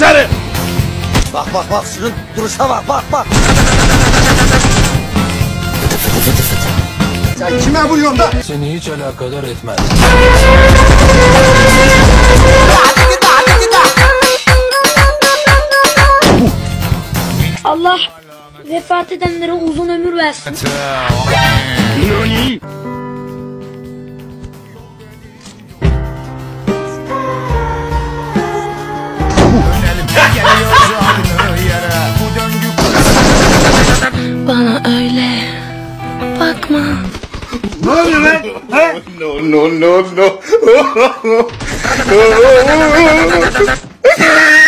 dışarı. Bak bak bak, şunun duruşa bak bak bak. Sen kime vuruyorsun da? Seni hiç alakadar etmez. Allah vefat edenlere uzun ömür versin. Bana öyle bakma. Ne oluyor lan? No no no no.